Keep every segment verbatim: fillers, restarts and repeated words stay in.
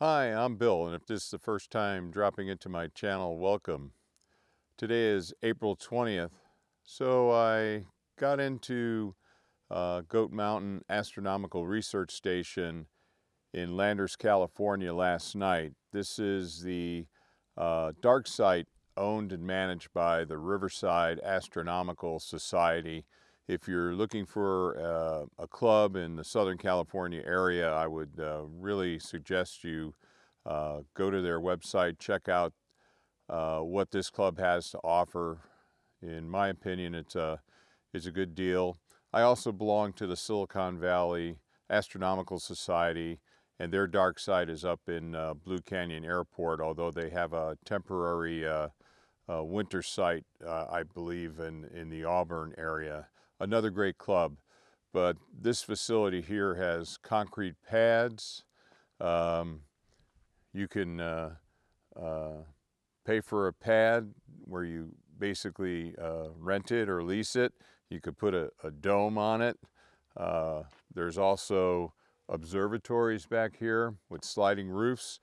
Hi, I'm Bill, and if this is the first time dropping into my channel, welcome. Today is April twentieth, so I got into uh, Goat Mountain Astronomical Research Station in Landers, California last night. This is the uh, dark site owned and managed by the Riverside Astronomical Society. If you're looking for uh, a club in the Southern California area, I would uh, really suggest you uh, go to their website, check out uh, what this club has to offer. In my opinion, it's a, it's a good deal. I also belong to the Silicon Valley Astronomical Society, and their dark site is up in uh, Blue Canyon Airport, although they have a temporary uh, uh, winter site, uh, I believe, in, in the Auburn area. Another great club, but this facility here has concrete pads. Um, you can uh, uh, pay for a pad where you basically uh, rent it or lease it. You could put a, a dome on it. Uh, there's also observatories back here with sliding roofs.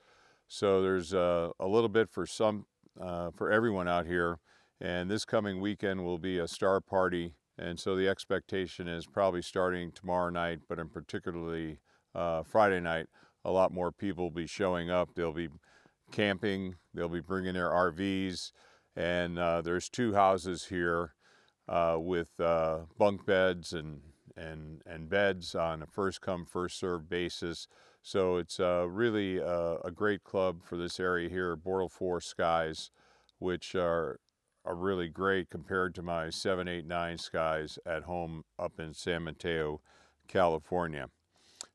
So there's uh, a little bit for some, uh, for everyone out here. And this coming weekend will be a star party. And so the expectation is probably starting tomorrow night, but in particularly uh, Friday night, a lot more people will be showing up. They'll be camping, they'll be bringing their R Vs, and uh, there's two houses here uh, with uh, bunk beds and, and, and beds on a first-come, first-served basis. So it's uh, really a, a great club for this area here, Bortle Four skies, which are are really great compared to my seven eight nine skies at home up in San Mateo, California.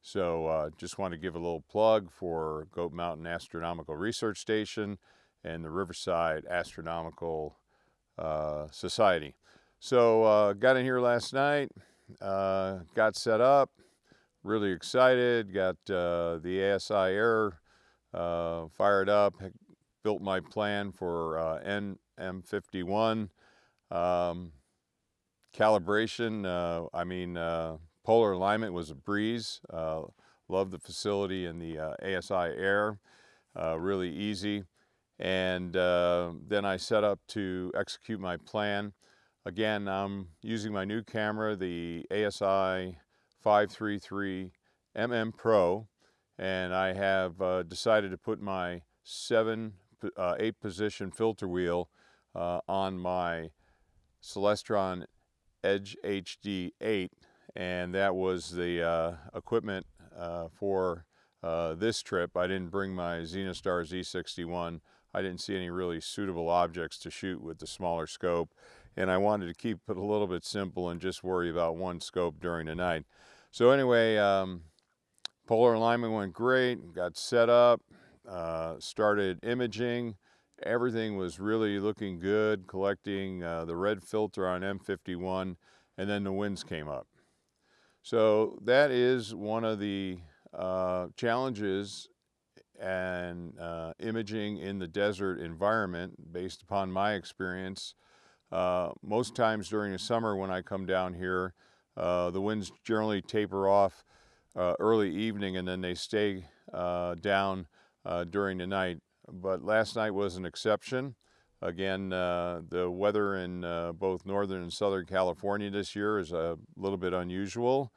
So uh, just want to give a little plug for Goat Mountain Astronomical Research Station and the Riverside Astronomical uh, Society. So uh, got in here last night, uh, got set up, really excited, got uh, the A S I Air uh, fired up, built my plan for uh, N M fifty-one um, calibration. Uh, I mean, uh, polar alignment was a breeze. Uh, love the facility and the uh, A S I Air, uh, really easy. And uh, then I set up to execute my plan. Again, I'm using my new camera, the A S I five thirty-three M M Pro, and I have uh, decided to put my seven Uh, eight position filter wheel uh, on my Celestron Edge H D eight, and that was the uh, equipment uh, for uh, this trip. I didn't bring my Zenistar Z sixty-one. I didn't see any really suitable objects to shoot with the smaller scope, and I wanted to keep it a little bit simple and just worry about one scope during the night. So anyway, um, polar alignment went great, got set up, Uh, started imaging. Everything was really looking good, collecting uh, the red filter on M fifty-one, and then the winds came up. So that is one of the uh, challenges and uh, imaging in the desert environment, based upon my experience. Uh, most times during the summer when I come down here, uh, the winds generally taper off uh, early evening, and then they stay uh, down Uh, during the night, but last night was an exception. Again, uh, the weather in uh, both Northern and Southern California this year is a little bit unusual.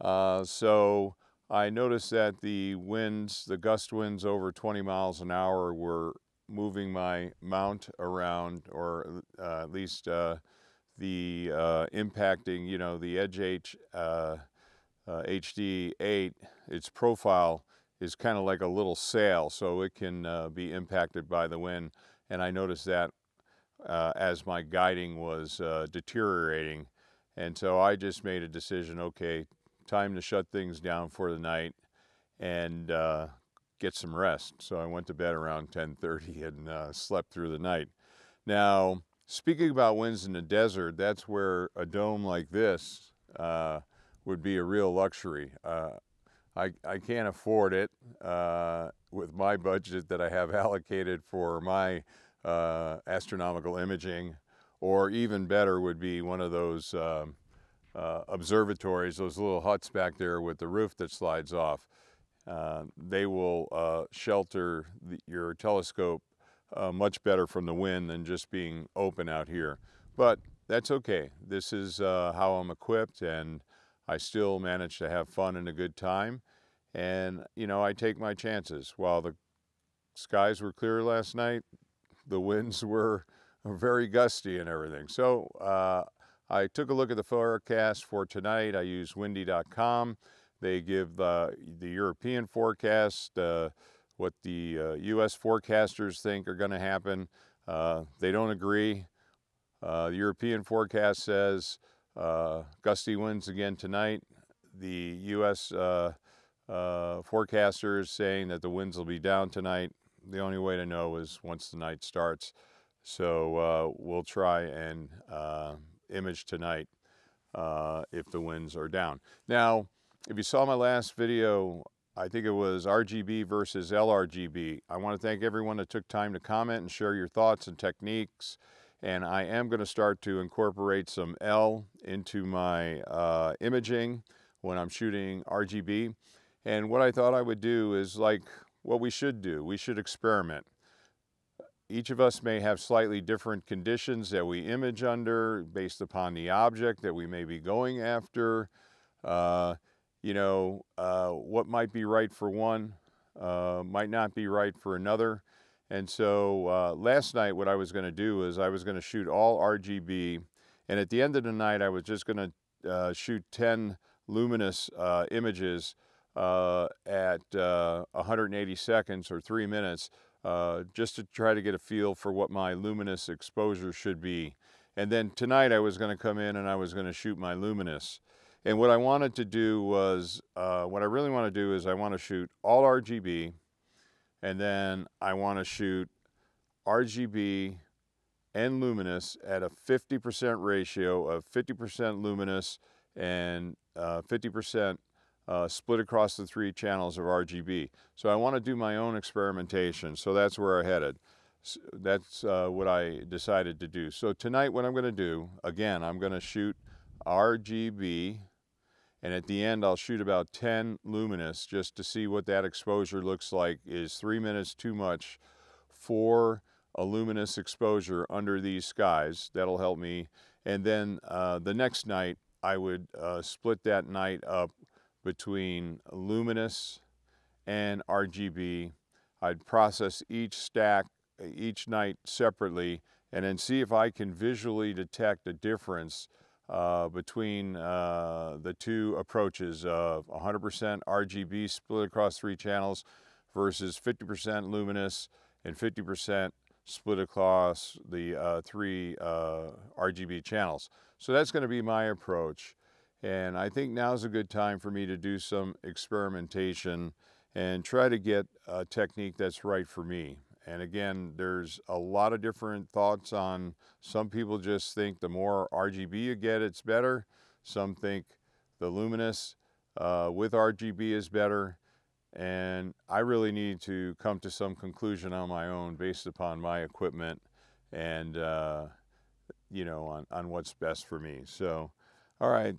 Uh, so I noticed that the winds, the gust winds over twenty miles an hour, were moving my mount around, or uh, at least uh, the uh, impacting, you know, the Edge H, uh, uh, H D eight, its profile is kind of like a little sail, so it can uh, be impacted by the wind. And I noticed that uh, as my guiding was uh, deteriorating. And so I just made a decision, okay, time to shut things down for the night and uh, get some rest. So I went to bed around ten thirty and uh, slept through the night. Now, speaking about winds in the desert, that's where a dome like this uh, would be a real luxury. Uh, I, I can't afford it uh, with my budget that I have allocated for my uh, astronomical imaging, or even better would be one of those um, uh, observatories, those little huts back there with the roof that slides off. Uh, they will uh, shelter the, your telescope uh, much better from the wind than just being open out here. But that's okay. This is uh, how I'm equipped, and I still manage to have fun and a good time. And, you know, I take my chances. While the skies were clear last night, the winds were very gusty and everything. So uh, I took a look at the forecast for tonight. I use windy dot com. They give uh, the European forecast, uh, what the uh, U S forecasters think are going to happen. Uh, they don't agree. Uh, the European forecast says uh, gusty winds again tonight. The U S uh, uh, forecaster is saying that the winds will be down tonight. The only way to know is once the night starts. So uh, we'll try and uh, image tonight uh, if the winds are down. Now, if you saw my last video, I think it was R G B versus L R G B. I want to thank everyone that took time to comment and share your thoughts and techniques. And I am going to start to incorporate some L into my uh, imaging when I'm shooting R G B. And what I thought I would do is like what we should do. We should experiment. Each of us may have slightly different conditions that we image under based upon the object that we may be going after. Uh, you know, uh, what might be right for one uh, might not be right for another. And so uh, last night what I was going to do is I was going to shoot all R G B, and at the end of the night I was just going to uh, shoot ten luminous uh, images uh, at uh, one hundred eighty seconds or three minutes uh, just to try to get a feel for what my luminous exposure should be. And then tonight I was going to come in and I was going to shoot my luminous. And what I wanted to do was, uh, what I really want to do is I want to shoot all R G B, and then I want to shoot R G B and luminous at a fifty percent ratio of fifty percent luminous and uh, fifty percent uh, split across the three channels of R G B. So I want to do my own experimentation, so that's where I headed. So that's uh, what I decided to do. So tonight what I'm going to do, again, I'm going to shoot R G B, and at the end I'll shoot about ten luminous just to see what that exposure looks like. Is three minutes too much for a luminous exposure under these skies? That'll help me. And then uh, the next night I would uh, split that night up between luminous and R G B. I'd process each stack each night separately and then see if I can visually detect a difference Uh, between uh, the two approaches of one hundred percent R G B split across three channels versus fifty percent luminous and fifty percent split across the uh, three uh, R G B channels. So that's going to be my approach, and I think now's a good time for me to do some experimentation and try to get a technique that's right for me. And again, there's a lot of different thoughts on, some people just think the more R G B you get, it's better. Some think the luminous uh, with R G B is better. And I really need to come to some conclusion on my own based upon my equipment and, uh, you know, on, on what's best for me. So, all right,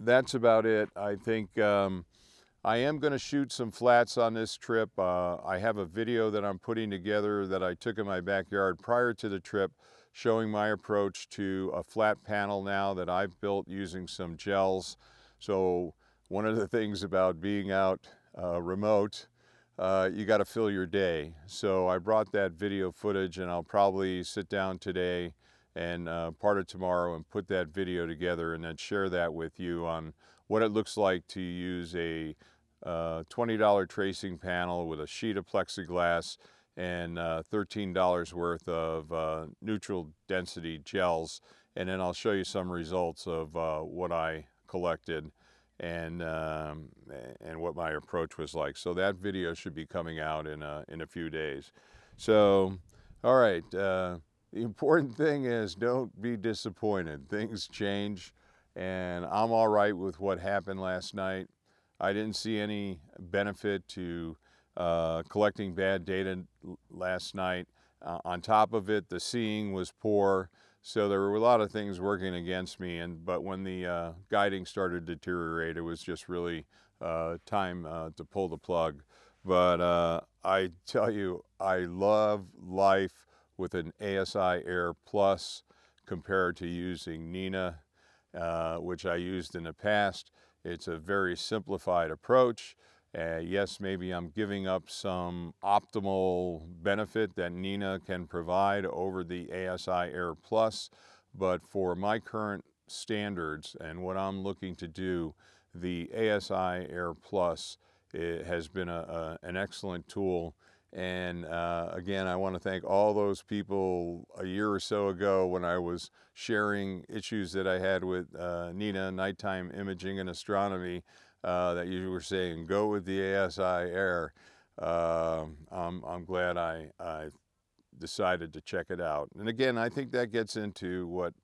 that's about it. I think um, I am going to shoot some flats on this trip. Uh, I have a video that I'm putting together that I took in my backyard prior to the trip showing my approach to a flat panel now that I've built using some gels. So one of the things about being out uh, remote, uh, you got to fill your day. So I brought that video footage, and I'll probably sit down today and uh, part of tomorrow and put that video together and then share that with you on what it looks like to use a uh, twenty dollar tracing panel with a sheet of plexiglass and uh, thirteen dollars worth of uh, neutral density gels. And then I'll show you some results of uh, what I collected and, um, and what my approach was like. So that video should be coming out in a, in a few days. So, all right, uh, the important thing is don't be disappointed. Things change. And I'm all right with what happened last night. I didn't see any benefit to uh, collecting bad data last night. Uh, on top of it, the seeing was poor, so there were a lot of things working against me. And but when the uh, guiding started to deteriorate, it was just really uh, time uh, to pull the plug. But uh, I tell you, I love life with an A S I Air Plus compared to using NiNA, uh, which I used in the past. It's a very simplified approach. Uh, yes, maybe I'm giving up some optimal benefit that NiNA can provide over the A S I Air Plus, but for my current standards and what I'm looking to do, the A S I Air Plus it has been a, a, an excellent tool. And uh, again, I want to thank all those people a year or so ago when I was sharing issues that I had with uh, NiNA, nighttime imaging and astronomy, uh, that you were saying, go with the A S I Air. Uh, I'm, I'm glad I, I decided to check it out. And again, I think that gets into what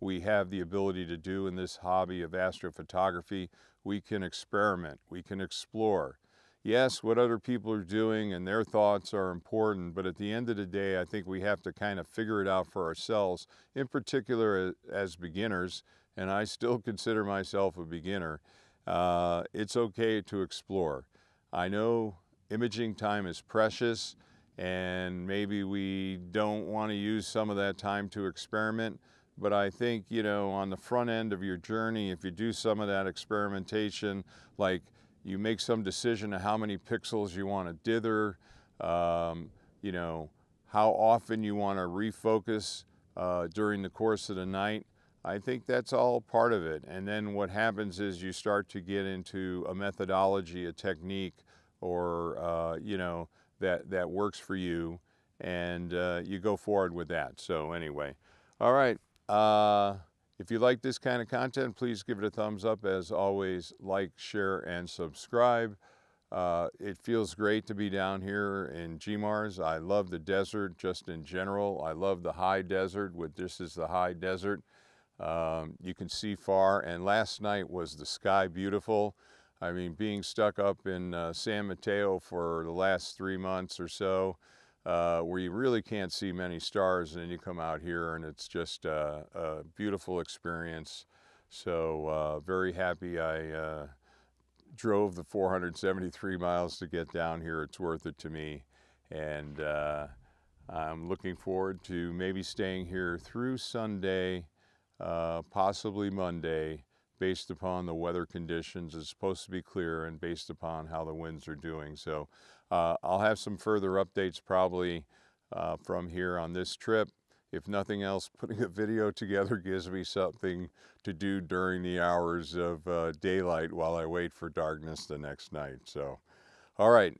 we have the ability to do in this hobby of astrophotography. We can experiment, we can explore. Yes, what other people are doing and their thoughts are important, but at the end of the day, I think we have to kind of figure it out for ourselves, in particular as beginners, and I still consider myself a beginner. Uh, it's okay to explore. I know imaging time is precious, and maybe we don't want to use some of that time to experiment, but I think, you know, on the front end of your journey, if you do some of that experimentation, like you make some decision of how many pixels you want to dither, um, you know, how often you want to refocus uh, during the course of the night. I think that's all part of it. And then what happens is you start to get into a methodology, a technique, or, uh, you know, that, that works for you, and uh, you go forward with that. So anyway, all right. Uh, If you like this kind of content, please give it a thumbs up. As always, like, share, and subscribe. Uh, it feels great to be down here in GMARS. I love the desert just in general. I love the high desert. With, this is the high desert. Um, you can see far, and last night was the sky beautiful. I mean, being stuck up in uh, San Mateo for the last three months or so, Uh, where you really can't see many stars, and then you come out here and it's just uh, a beautiful experience. So uh, very happy I uh, drove the four hundred seventy-three miles to get down here. It's worth it to me, and uh, I'm looking forward to maybe staying here through Sunday, uh, possibly Monday, based upon the weather conditions. It's supposed to be clear, and based upon how the winds are doing. So uh, I'll have some further updates probably uh, from here on this trip. If nothing else, putting a video together gives me something to do during the hours of uh, daylight while I wait for darkness the next night. So, all right.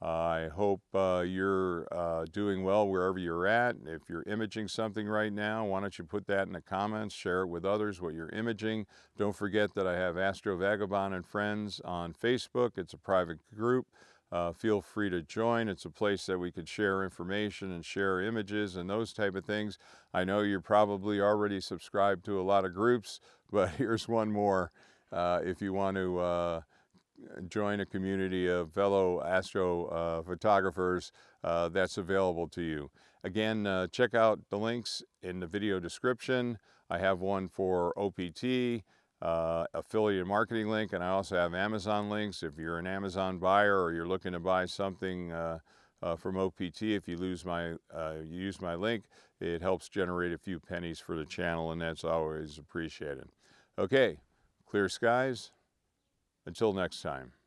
I hope uh, you're uh, doing well wherever you're at. If you're imaging something right now, why don't you put that in the comments, share it with others what you're imaging. Don't forget that I have Astro Vagabond and Friends on Facebook. It's a private group. Uh, feel free to join. It's a place that we could share information and share images and those type of things. I know you're probably already subscribed to a lot of groups, but here's one more uh, if you want to uh, join a community of fellow astro uh, photographers uh, that's available to you. Again, uh, check out the links in the video description. I have one for O P T, uh, affiliate marketing link, and I also have Amazon links. If you're an Amazon buyer or you're looking to buy something uh, uh, from O P T, if you lose my, uh, you use my link, it helps generate a few pennies for the channel, and that's always appreciated. Okay, clear skies. Until next time.